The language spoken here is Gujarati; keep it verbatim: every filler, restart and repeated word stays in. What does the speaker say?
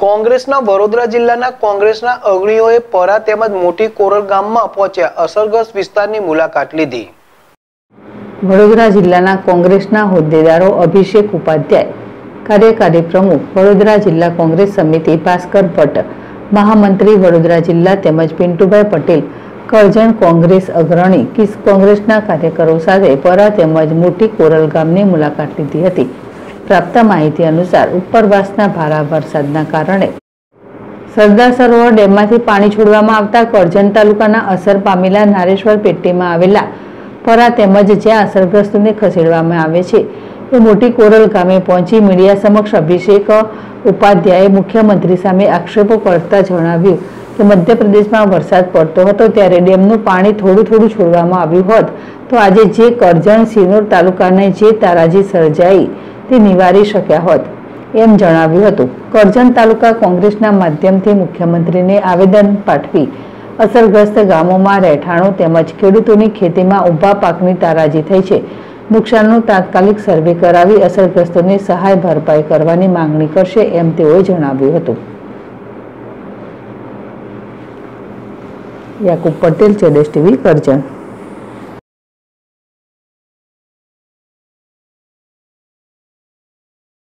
કોંગ્રેસના વડોદરા જિલ્લાના કોંગ્રેસના અગ્રણીઓએ પરા તેમજ મોટી કોરલ ગામમાં પહોંચ્યા, અસરગ્રસ્ત વિસ્તારની મુલાકાત લીધી। વડોદરા જિલ્લાના કોંગ્રેસના હોદ્દેદારો અભિષેક ઉપાધ્યાય, કાર્યકારી પ્રમુખ વડોદરા જિલ્લા કોંગ્રેસ સમિતિ ભાસ્કર ભટ્ટ, મહામંત્રી વડોદરા જિલ્લા તેમજ પિન્ટુભાઈ પટેલ, કરજણ કોંગ્રેસ અગ્રણી કિસ કોંગ્રેસના કાર્યકરો સાથે પરા તેમજ મોટી કોરલ ગામની મુલાકાત લીધી હતી। प्राप्त माहिती अनुसार उपरवासना भारा वरसादना कारणे सरदार सरोवर डेममांथी पाणी छोडवामां आवता करजण तालुकाना असर पामेला नारेश्वर पेटीमां आवेला परा तेमज ज्यां असरग्रस्तोने खसेडवामां आवे छे ए मोटी कोरल गामे पहोंची मीडिया समक्ष अभिषेक उपाध्याये मुख्यमंत्री सामे आक्षेपो करता जणाव्युं के मध्य प्रदेशमां वरसाद पडतो हतो त्यारे डेमनुं पाणी थोडुं थोडुं छोडवामां आव्युं होत तो आजे जे करजण सिनोर तालुकाने जे ताराजी सर्जाई निवारी शक्या होत एम जणाव्युं हतुं। करजण तालुका कोंग्रेसना माध्यमथी मुख्यमंत्रीने आवेदन पाठवी असरग्रस्त गामोमां રહેઠાણો તેમજ ખેડૂતોની ખેતીમાં ઊભા પાકની તારાજી થઈ છે। નુકસાનનો તાત્કાલિક સર્વે કરાવી અસરગ્રસ્તોને સહાય ભરપાઈ કરવાની માંગણી કરશે એમ તેઓએ જણાવ્યું હતું। યકુ પટેલ, જેડેશ ટીવી, કરજણ।